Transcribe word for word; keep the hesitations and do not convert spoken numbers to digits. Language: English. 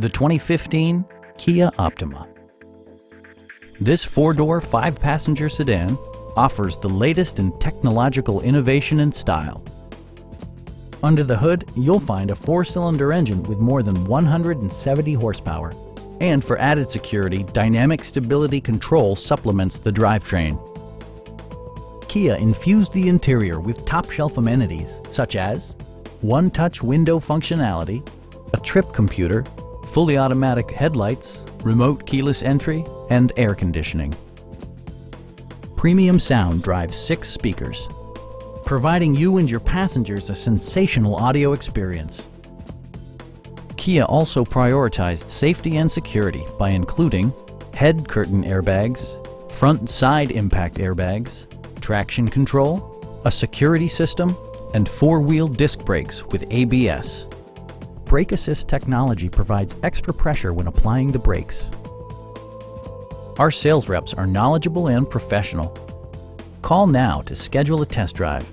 the twenty fifteen Kia Optima. This four-door, five-passenger sedan offers the latest in technological innovation and style. Under the hood, you'll find a four-cylinder engine with more than one hundred seventy horsepower. And for added security, dynamic stability control supplements the drivetrain. Kia infused the interior with top-shelf amenities such as one-touch window functionality, a trip computer, fully automatic headlights, remote keyless entry, and air conditioning. Premium sound drives six speakers, providing you and your passengers a sensational audio experience. Kia also prioritized safety and security by including head curtain airbags, front and side impact airbags, traction control, a security system, and four-wheel disc brakes with A B S. Brake Assist technology provides extra pressure when applying the brakes. Our sales reps are knowledgeable and professional. Call now to schedule a test drive.